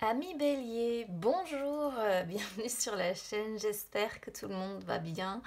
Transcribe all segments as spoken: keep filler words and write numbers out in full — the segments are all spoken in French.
Amis Bélier, bonjour, bienvenue sur la chaîne, j'espère que tout le monde va bien.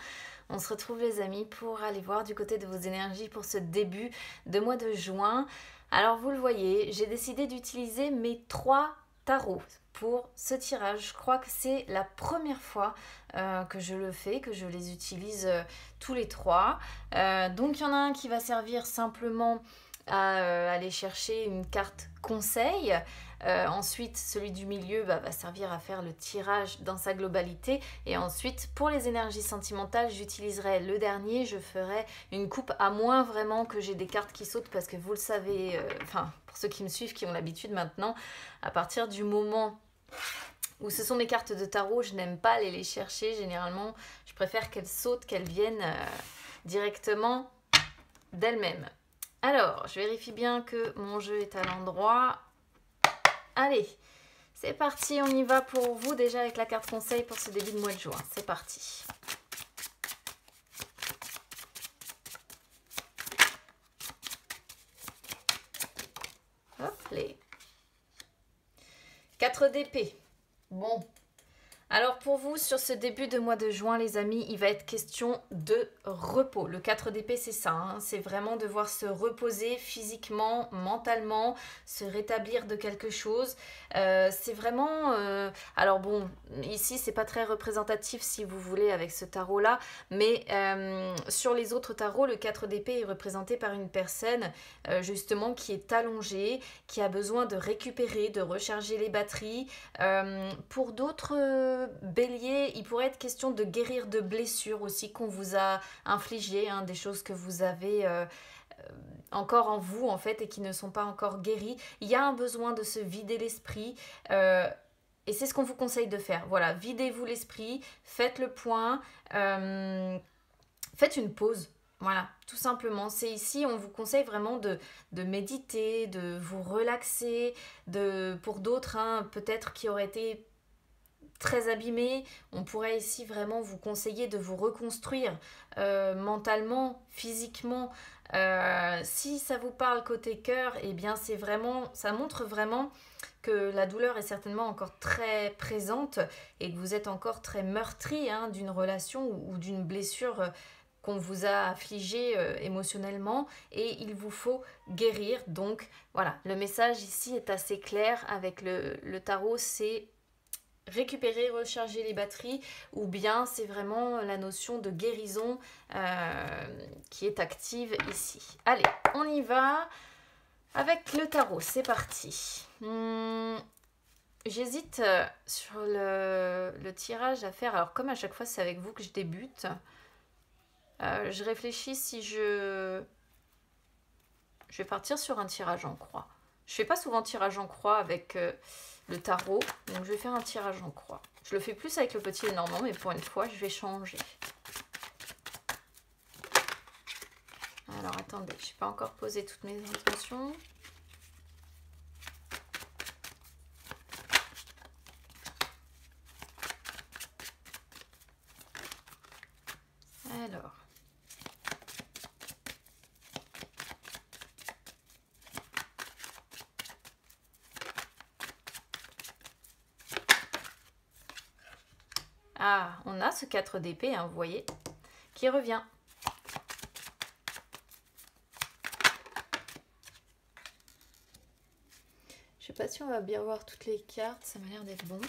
On se retrouve les amis pour aller voir du côté de vos énergies pour ce début de mois de juin. Alors vous le voyez, j'ai décidé d'utiliser mes trois tarots pour ce tirage. Je crois que c'est la première fois euh, que je le fais, que je les utilise euh, tous les trois. Euh, donc il y en a un qui va servir simplement à euh, aller chercher une carte conseil. Euh, ensuite, celui du milieu bah, va servir à faire le tirage dans sa globalité. Et ensuite, pour les énergies sentimentales, j'utiliserai le dernier. Je ferai une coupe à moins vraiment que j'ai des cartes qui sautent parce que vous le savez, enfin, euh, pour ceux qui me suivent, qui ont l'habitude maintenant, à partir du moment où ce sont mes cartes de tarot, je n'aime pas aller les chercher. Généralement, je préfère qu'elles sautent, qu'elles viennent euh, directement d'elles-mêmes. Alors, je vérifie bien que mon jeu est à l'endroit. Allez, c'est parti, on y va pour vous déjà avec la carte conseil pour ce début de mois de juin. C'est parti. Hop, les quatre d'épée. Bon. Alors pour vous, sur ce début de mois de juin, les amis, il va être question de repos. Le quatre d'épée, c'est ça, hein, c'est vraiment devoir se reposer physiquement, mentalement, se rétablir de quelque chose. Euh, c'est vraiment... Euh, alors bon, ici, c'est pas très représentatif si vous voulez avec ce tarot-là, mais euh, sur les autres tarots, le quatre d'épée est représenté par une personne euh, justement qui est allongée, qui a besoin de récupérer, de recharger les batteries. Euh, pour d'autres... Euh, Bélier, il pourrait être question de guérir de blessures aussi qu'on vous a infligées, hein, des choses que vous avez euh, encore en vous en fait et qui ne sont pas encore guéries. Il y a un besoin de se vider l'esprit euh, et c'est ce qu'on vous conseille de faire. Voilà, videz-vous l'esprit, faites le point, euh, faites une pause. Voilà, tout simplement, c'est ici, on vous conseille vraiment de, de méditer, de vous relaxer, de, pour d'autres, hein, peut-être qui auraient été très abîmé, on pourrait ici vraiment vous conseiller de vous reconstruire euh, mentalement, physiquement. Euh, si ça vous parle côté cœur, et eh bien c'est vraiment, ça montre vraiment que la douleur est certainement encore très présente et que vous êtes encore très meurtri hein, d'une relation ou, ou d'une blessure euh, qu'on vous a affligé euh, émotionnellement et il vous faut guérir. Donc voilà, le message ici est assez clair avec le, le tarot, c'est récupérer, recharger les batteries ou bien c'est vraiment la notion de guérison euh, qui est active ici. Allez, on y va avec le tarot, c'est parti. Hum, j'hésite sur le, le tirage à faire. Alors comme à chaque fois c'est avec vous que je débute, euh, je réfléchis si je... Je vais partir sur un tirage en croix. Je ne fais pas souvent tirage en croix avec euh, le tarot, donc je vais faire un tirage en croix. Je le fais plus avec le petit normand, mais pour une fois, je vais changer. Alors, attendez, je n'ai pas encore posé toutes mes intentions. Alors... Ah, on a ce quatre d'épée, hein, vous voyez, qui revient. Je sais pas si on va bien voir toutes les cartes, ça m'a l'air d'être bon.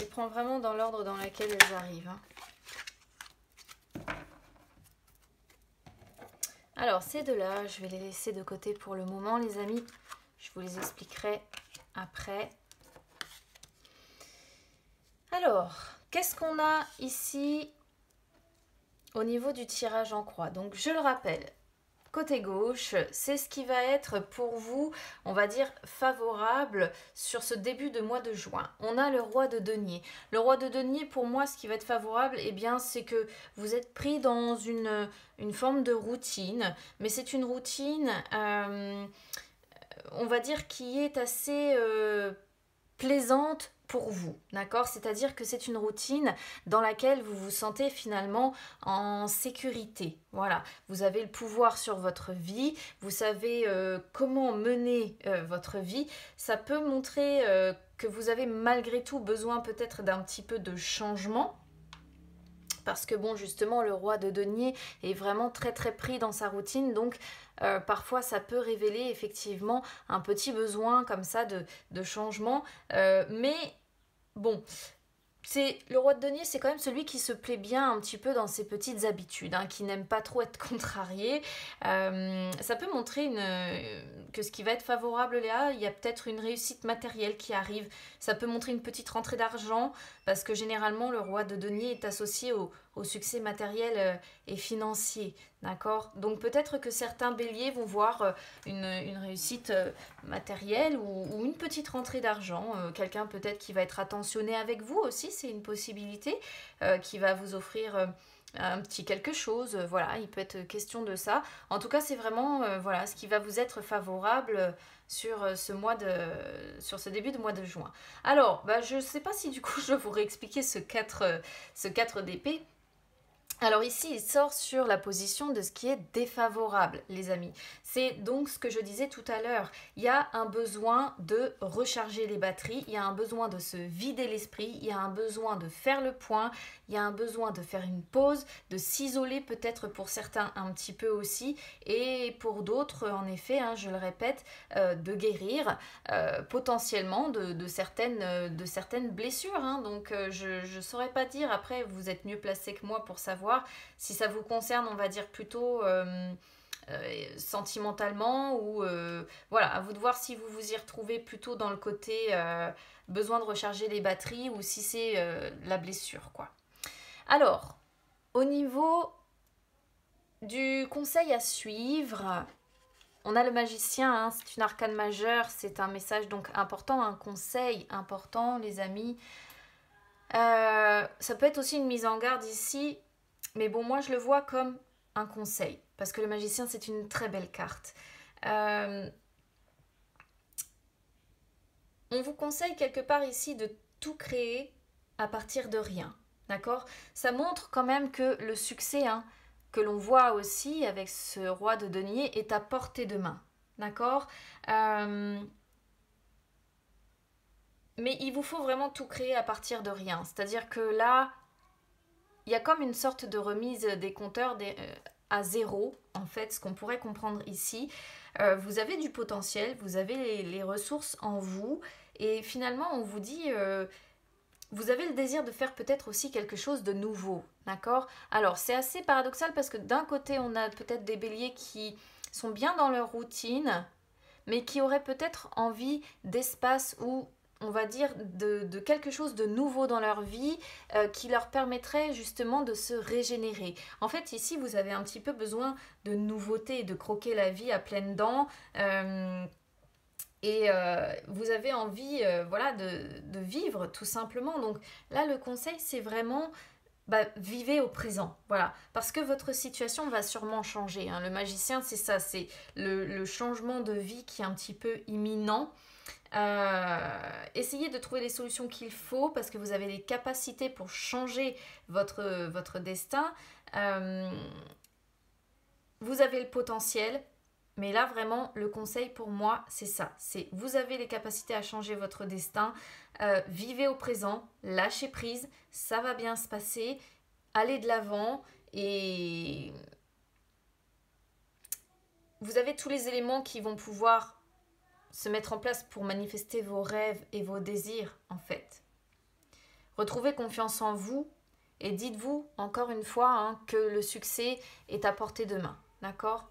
Je prends vraiment dans l'ordre dans lequel elles arrivent. Alors, ces deux-là, je vais les laisser de côté pour le moment, les amis. Je vous les expliquerai après. Alors, qu'est-ce qu'on a ici au niveau du tirage en croix? Donc, je le rappelle, côté gauche, c'est ce qui va être pour vous, on va dire, favorable sur ce début de mois de juin. On a le roi de denier. Le roi de denier, pour moi, ce qui va être favorable, eh bien, c'est que vous êtes pris dans une, une forme de routine, mais c'est une routine, euh, on va dire, qui est assez euh, plaisante pour vous, d'accord? C'est-à-dire que c'est une routine dans laquelle vous vous sentez finalement en sécurité. Voilà, vous avez le pouvoir sur votre vie, vous savez euh, comment mener euh, votre vie. Ça peut montrer euh, que vous avez malgré tout besoin peut-être d'un petit peu de changement. Parce que bon, justement, le roi de denier est vraiment très très pris dans sa routine, donc euh, parfois ça peut révéler effectivement un petit besoin comme ça de, de changement. Euh, mais bon, c'est le roi de denier, c'est quand même celui qui se plaît bien un petit peu dans ses petites habitudes, hein, qui n'aime pas trop être contrarié. Euh, ça peut montrer une, euh, que ce qui va être favorable là, il y a peut-être une réussite matérielle qui arrive. Ça peut montrer une petite rentrée d'argent, parce que généralement le roi de denier est associé au, au succès matériel et financier, d'accord? Donc peut-être que certains béliers vont voir une, une réussite matérielle ou, ou une petite rentrée d'argent. Euh, quelqu'un peut-être qui va être attentionné avec vous aussi, c'est une possibilité, euh, qui va vous offrir euh, un petit quelque chose. Euh, voilà, il peut être question de ça. En tout cas, c'est vraiment euh, voilà, ce qui va vous être favorable sur ce, mois de, sur ce début de mois de juin. Alors, bah, je ne sais pas si du coup je vais vous réexpliquer ce quatre d'épée. Alors ici, il sort sur la position de ce qui est défavorable, les amis. C'est donc ce que je disais tout à l'heure. Il y a un besoin de recharger les batteries, il y a un besoin de se vider l'esprit, il y a un besoin de faire le point, il y a un besoin de faire une pause, de s'isoler peut-être pour certains un petit peu aussi, et pour d'autres, en effet, hein, je le répète, euh, de guérir euh, potentiellement de, de, certaines, de certaines blessures. Hein. Donc euh, je ne saurais pas dire, après vous êtes mieux placé que moi pour savoir si ça vous concerne, on va dire plutôt euh, euh, sentimentalement ou euh, voilà, à vous de voir si vous vous y retrouvez plutôt dans le côté euh, besoin de recharger les batteries ou si c'est euh, la blessure, quoi. Alors, au niveau du conseil à suivre, on a le magicien, hein, c'est une arcane majeure, c'est un message donc important, un conseil important, les amis. Euh, ça peut être aussi une mise en garde ici. Mais bon, moi, je le vois comme un conseil, parce que le magicien, c'est une très belle carte. Euh, on vous conseille quelque part ici de tout créer à partir de rien, d'accord? Ça montre quand même que le succès, hein, que l'on voit aussi avec ce roi de denier, est à portée de main, d'accord? euh, Mais il vous faut vraiment tout créer à partir de rien, c'est-à-dire que là... il y a comme une sorte de remise des compteurs des, euh, à zéro, en fait, ce qu'on pourrait comprendre ici. Euh, vous avez du potentiel, vous avez les, les ressources en vous, et finalement, on vous dit, euh, vous avez le désir de faire peut-être aussi quelque chose de nouveau, d'accord? Alors, c'est assez paradoxal parce que d'un côté, on a peut-être des béliers qui sont bien dans leur routine, mais qui auraient peut-être envie d'espace où... on va dire, de, de quelque chose de nouveau dans leur vie euh, qui leur permettrait justement de se régénérer. En fait, ici, vous avez un petit peu besoin de nouveauté, de croquer la vie à pleines dents. Euh, et euh, vous avez envie euh, voilà, de, de vivre, tout simplement. Donc là, le conseil, c'est vraiment... bah, vivez au présent, voilà, parce que votre situation va sûrement changer, hein. Le magicien, c'est ça, c'est le, le changement de vie qui est un petit peu imminent. Euh, essayez de trouver les solutions qu'il faut parce que vous avez les capacités pour changer votre, votre destin. Euh, vous avez le potentiel, mais là vraiment le conseil pour moi c'est ça, c'est vous avez les capacités à changer votre destin. Euh, vivez au présent, lâchez prise, ça va bien se passer, allez de l'avant et vous avez tous les éléments qui vont pouvoir se mettre en place pour manifester vos rêves et vos désirs en fait. Retrouvez confiance en vous et dites-vous encore une fois, hein, que le succès est à portée de main, d'accord?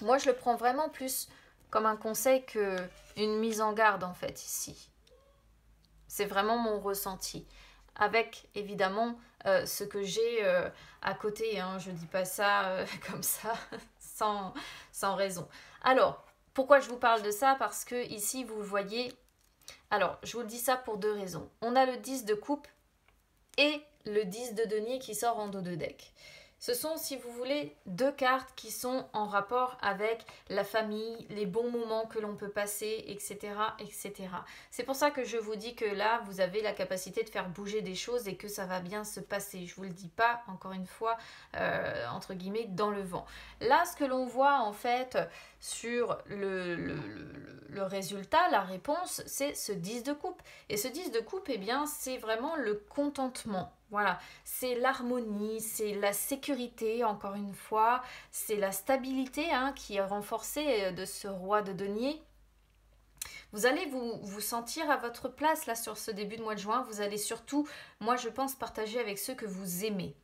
Moi je le prends vraiment plus comme un conseil qu'une mise en garde en fait ici. C'est vraiment mon ressenti, avec évidemment euh, ce que j'ai euh, à côté, hein. Je ne dis pas ça euh, comme ça, sans, sans raison. Alors, pourquoi je vous parle de ça? Parce que ici, vous voyez... Alors, je vous dis ça pour deux raisons. On a le dix de coupe et le dix de denier qui sort en dos de deck. Ce sont, si vous voulez, deux cartes qui sont en rapport avec la famille, les bons moments que l'on peut passer, et cetera, et cetera. C'est pour ça que je vous dis que là, vous avez la capacité de faire bouger des choses et que ça va bien se passer. Je ne vous le dis pas, encore une fois, euh, entre guillemets, dans le vent. Là, ce que l'on voit, en fait, sur le, le, le, le résultat, la réponse, c'est ce dix de coupe. Et ce dix de coupe, eh bien, c'est vraiment le contentement. Voilà, c'est l'harmonie, c'est la sécurité, encore une fois, c'est la stabilité hein, qui est renforcée de ce roi de denier. Vous allez vous, vous sentir à votre place là sur ce début de mois de juin. Vous allez surtout, moi je pense, partager avec ceux que vous aimez,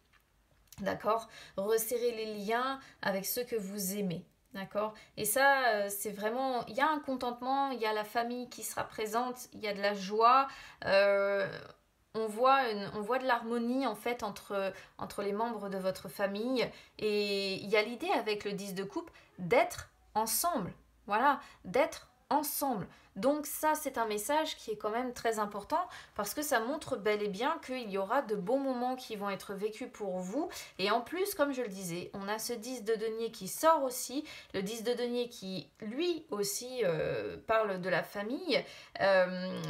d'accord? Resserrer les liens avec ceux que vous aimez. D'accord? Et ça, c'est vraiment... Il y a un contentement, il y a la famille qui sera présente, il y a de la joie. Euh, on, voit une, on voit de l'harmonie, en fait, entre, entre les membres de votre famille. Et il y a l'idée, avec le dix de coupe, d'être ensemble. Voilà, d'être ensemble. Donc ça, c'est un message qui est quand même très important parce que ça montre bel et bien qu'il y aura de bons moments qui vont être vécus pour vous. Et en plus, comme je le disais, on a ce dix de denier qui sort aussi, le dix de denier qui, lui aussi, euh, parle de la famille, euh,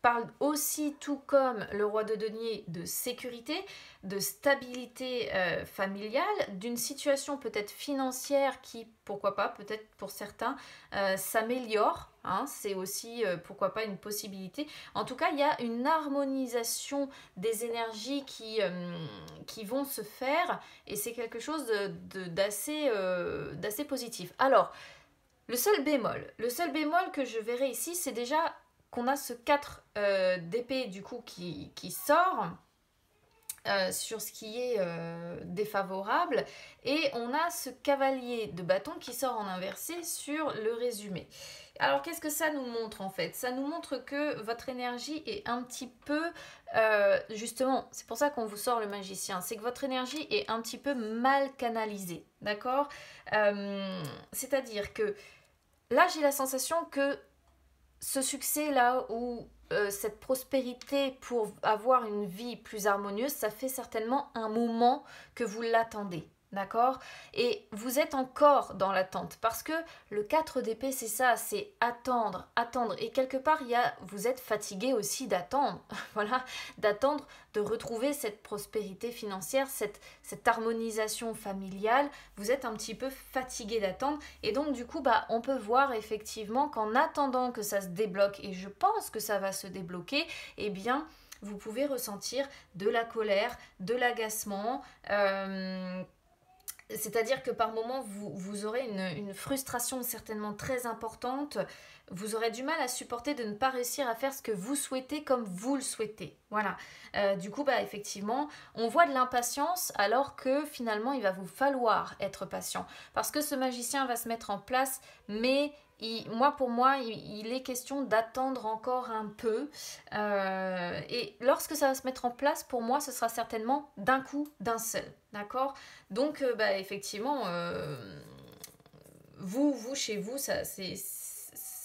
parle aussi, tout comme le roi de denier, de sécurité, de stabilité euh, familiale, d'une situation peut-être financière qui, pourquoi pas, peut-être pour certains, euh, s'améliore. Hein, c'est aussi, euh, pourquoi pas, une possibilité. En tout cas, il y a une harmonisation des énergies qui, euh, qui vont se faire et c'est quelque chose de, de, d'assez, euh, d'assez positif. Alors, le seul bémol, le seul bémol que je verrai ici, c'est déjà... qu'on a ce quatre euh, d'épée du coup qui, qui sort euh, sur ce qui est euh, défavorable et on a ce cavalier de bâton qui sort en inversé sur le résumé. Alors qu'est-ce que ça nous montre en fait? Ça nous montre que votre énergie est un petit peu, euh, justement, c'est pour ça qu'on vous sort le magicien, c'est que votre énergie est un petit peu mal canalisée, d'accord? euh, C'est-à-dire que là j'ai la sensation que ce succès-là ou euh, cette prospérité pour avoir une vie plus harmonieuse, ça fait certainement un moment que vous l'attendez, d'accord? Et vous êtes encore dans l'attente parce que le quatre d'épée, c'est ça, c'est attendre, attendre. Et quelque part, il y a, vous êtes fatigué aussi d'attendre, voilà, d'attendre de retrouver cette prospérité financière, cette, cette harmonisation familiale. Vous êtes un petit peu fatigué d'attendre et donc du coup bah, on peut voir effectivement qu'en attendant que ça se débloque, et je pense que ça va se débloquer, eh bien vous pouvez ressentir de la colère, de l'agacement, euh, c'est-à-dire que par moment vous, vous aurez une, une frustration certainement très importante. Vous aurez du mal à supporter de ne pas réussir à faire ce que vous souhaitez comme vous le souhaitez. Voilà. Euh, du coup, bah, effectivement, on voit de l'impatience alors que finalement, il va vous falloir être patient. Parce que ce magicien va se mettre en place, mais il, moi, pour moi, il, il est question d'attendre encore un peu. Euh, et lorsque ça va se mettre en place, pour moi, ce sera certainement d'un coup, d'un seul. D'accord? Donc, euh, bah, effectivement, euh, vous, vous, chez vous, ça c'est...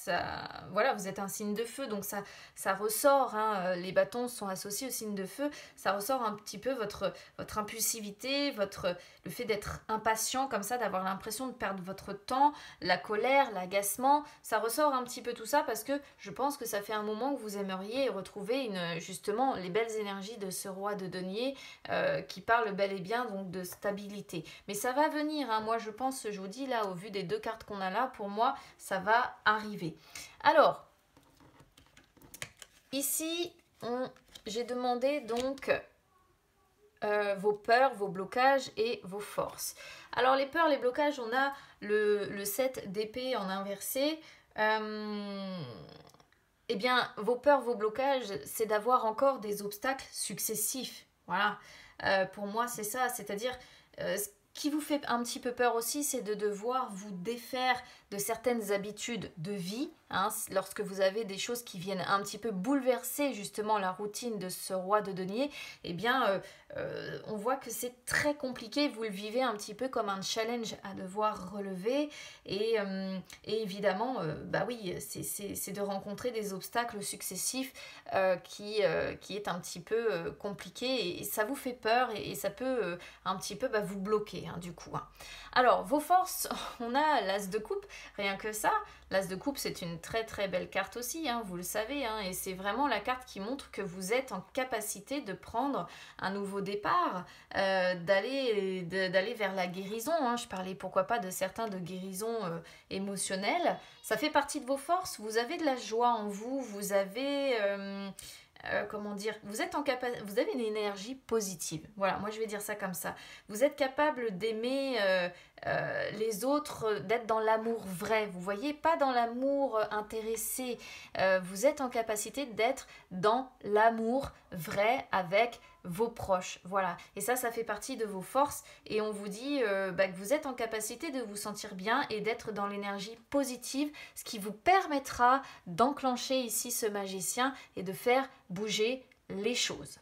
Ça, voilà, vous êtes un signe de feu, donc ça, ça ressort, hein, les bâtons sont associés au signe de feu, ça ressort un petit peu votre, votre impulsivité, votre, le fait d'être impatient comme ça, d'avoir l'impression de perdre votre temps, la colère, l'agacement, ça ressort un petit peu tout ça parce que je pense que ça fait un moment que vous aimeriez retrouver une, justement les belles énergies de ce roi de denier euh, qui parle bel et bien donc de stabilité. Mais ça va venir, hein, moi je pense, je vous dis là, au vu des deux cartes qu'on a là, pour moi ça va arriver. Alors, ici, j'ai demandé donc euh, vos peurs, vos blocages et vos forces. Alors, les peurs, les blocages, on a le, le sept d'épée en inversé. Euh, eh bien, vos peurs, vos blocages, c'est d'avoir encore des obstacles successifs. Voilà, euh, pour moi, c'est ça, c'est-à-dire... Euh, qui vous fait un petit peu peur aussi, c'est de devoir vous défaire de certaines habitudes de vie, hein, lorsque vous avez des choses qui viennent un petit peu bouleverser justement la routine de ce roi de denier, eh bien euh, euh, on voit que c'est très compliqué, vous le vivez un petit peu comme un challenge à devoir relever et, euh, et évidemment euh, bah oui, c'est de rencontrer des obstacles successifs euh, qui, euh, qui est un petit peu euh, compliqué et, et ça vous fait peur et, et ça peut euh, un petit peu bah, vous bloquer hein, du coup. Hein. Alors vos forces, on a l'as de coupe, rien que ça, l'as de coupe c'est une très très belle carte aussi, hein, vous le savez, hein, et c'est vraiment la carte qui montre que vous êtes en capacité de prendre un nouveau départ, euh, d'aller d'aller vers la guérison, hein, je parlais pourquoi pas de certains de guérison euh, émotionnelle, ça fait partie de vos forces, vous avez de la joie en vous, vous avez... Euh, Euh, comment dire, vous êtes en capa- vous avez une énergie positive. Voilà, moi je vais dire ça comme ça. Vous êtes capable d'aimer euh, euh, les autres, d'être dans l'amour vrai. Vous voyez, pas dans l'amour intéressé. Euh, vous êtes en capacité d'être dans l'amour vrai avec vos proches, voilà, et ça, ça fait partie de vos forces, et on vous dit euh, bah, que vous êtes en capacité de vous sentir bien et d'être dans l'énergie positive, ce qui vous permettra d'enclencher ici ce magicien et de faire bouger les choses.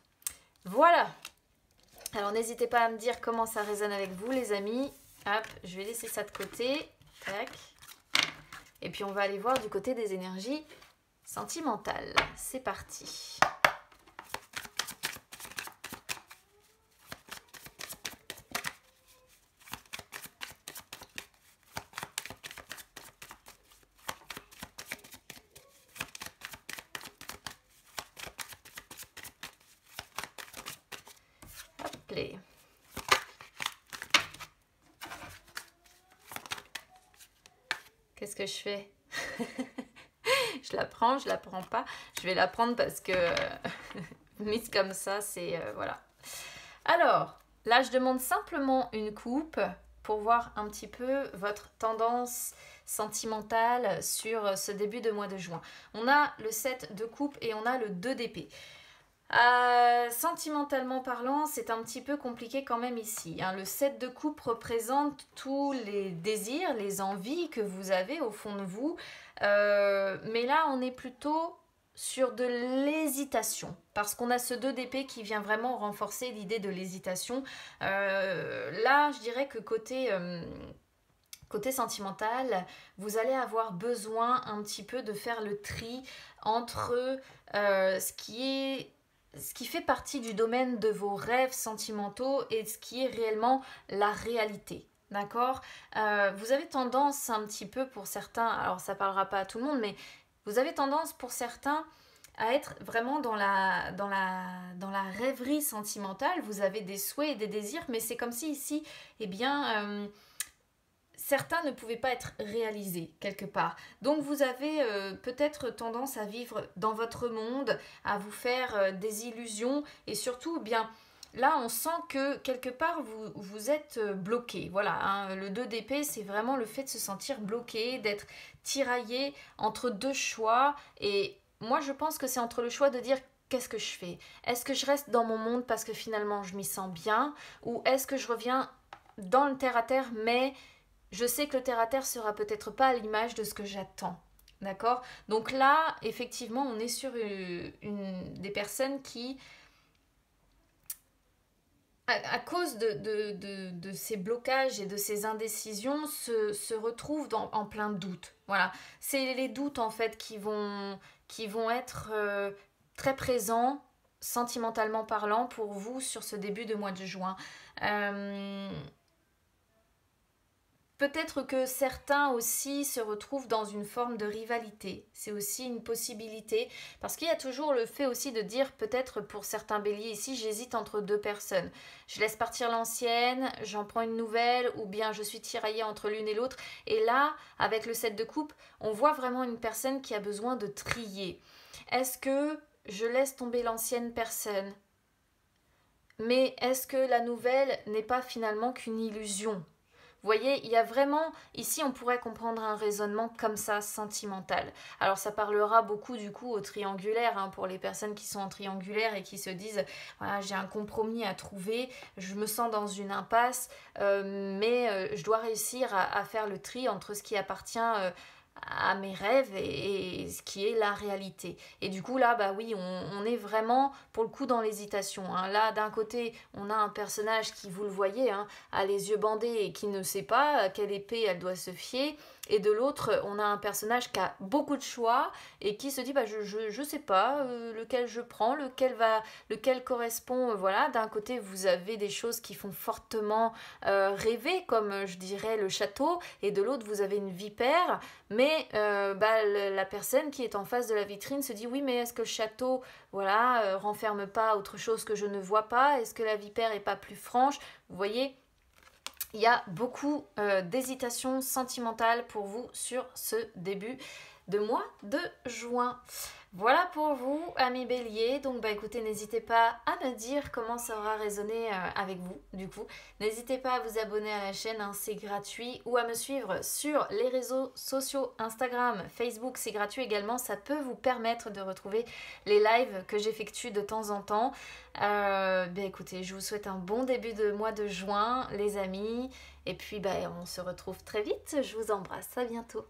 Voilà, alors n'hésitez pas à me dire comment ça résonne avec vous les amis, hop, je vais laisser ça de côté, tac, et puis on va aller voir du côté des énergies sentimentales, c'est parti. Qu'est-ce que je fais? Je la prends, je la prends pas. Je vais la prendre parce que mise comme ça, c'est... Euh, voilà. Alors, là, je demande simplement une coupe pour voir un petit peu votre tendance sentimentale sur ce début de mois de juin. On a le sept de coupe et on a le deux d'épée. Euh, sentimentalement parlant, c'est un petit peu compliqué quand même ici, hein. Le sept de coupe représente tous les désirs, les envies que vous avez au fond de vous, euh, mais là on est plutôt sur de l'hésitation, parce qu'on a ce deux d'épée qui vient vraiment renforcer l'idée de l'hésitation. Euh, là je dirais que côté... Euh, Côté sentimental, vous allez avoir besoin un petit peu de faire le tri entre euh, ce qui est, ce qui fait partie du domaine de vos rêves sentimentaux et ce qui est réellement la réalité. D'accord ? Euh, vous avez tendance un petit peu pour certains, alors ça ne parlera pas à tout le monde, mais vous avez tendance pour certains à être vraiment dans la, dans la, dans la rêverie sentimentale. Vous avez des souhaits et des désirs, mais c'est comme si ici, eh bien... Euh, certains ne pouvaient pas être réalisés quelque part. Donc vous avez euh, peut-être tendance à vivre dans votre monde, à vous faire euh, des illusions et surtout bien là on sent que quelque part vous, vous êtes bloqué. Voilà, hein, le deux d'épée c'est vraiment le fait de se sentir bloqué, d'être tiraillé entre deux choix et moi je pense que c'est entre le choix de dire qu'est-ce que je fais? Est-ce que je reste dans mon monde parce que finalement je m'y sens bien ou est-ce que je reviens dans le terre à terre mais je sais que le terre-à-terre sera peut-être pas à l'image de ce que j'attends, d'accord? Donc là, effectivement, on est sur une, une, des personnes qui, à, à cause de, de, de, de ces blocages et de ces indécisions, se, se retrouvent dans, en plein doute. Voilà, c'est les doutes en fait qui vont, qui vont être euh, très présents, sentimentalement parlant, pour vous sur ce début de mois de juin. Euh... Peut-être que certains aussi se retrouvent dans une forme de rivalité. C'est aussi une possibilité. Parce qu'il y a toujours le fait aussi de dire, peut-être pour certains béliers ici, j'hésite entre deux personnes. Je laisse partir l'ancienne, j'en prends une nouvelle, ou bien je suis tiraillée entre l'une et l'autre. Et là, avec le sept de coupe, on voit vraiment une personne qui a besoin de trier. Est-ce que je laisse tomber l'ancienne personne? Mais est-ce que la nouvelle n'est pas finalement qu'une illusion ? Vous voyez, il y a vraiment, ici on pourrait comprendre un raisonnement comme ça, sentimental. Alors ça parlera beaucoup du coup au triangulaire, hein, pour les personnes qui sont en triangulaire et qui se disent, voilà, j'ai un compromis à trouver, je me sens dans une impasse, euh, mais euh, je dois réussir à, à faire le tri entre ce qui appartient... Euh, à mes rêves et, et ce qui est la réalité. Et du coup là, bah oui, on, on est vraiment pour le coup dans l'hésitation, hein. Là d'un côté on a un personnage qui, vous le voyez, hein, a les yeux bandés et qui ne sait pas à quelle épée elle doit se fier, et de l'autre on a un personnage qui a beaucoup de choix et qui se dit bah je, je, je sais pas euh, lequel je prends, lequel va lequel correspond, euh, voilà. D'un côté vous avez des choses qui font fortement euh, rêver, comme je dirais le château, et de l'autre vous avez une vipère, mais Mais euh, bah, la personne qui est en face de la vitrine se dit oui, mais est-ce que le château, voilà, euh, renferme pas autre chose que je ne vois pas? Est-ce que la vipère est pas plus franche? Vous voyez, il y a beaucoup euh, d'hésitation sentimentale pour vous sur ce début de mois de juin. Voilà pour vous, amis béliers. Donc bah écoutez, n'hésitez pas à me dire comment ça aura résonné euh, avec vous. Du coup, n'hésitez pas à vous abonner à la chaîne, hein, c'est gratuit, ou à me suivre sur les réseaux sociaux, Instagram, Facebook, c'est gratuit également. Ça peut vous permettre de retrouver les lives que j'effectue de temps en temps. Euh, bah écoutez, je vous souhaite un bon début de mois de juin, les amis, et puis bah on se retrouve très vite. Je vous embrasse, à bientôt.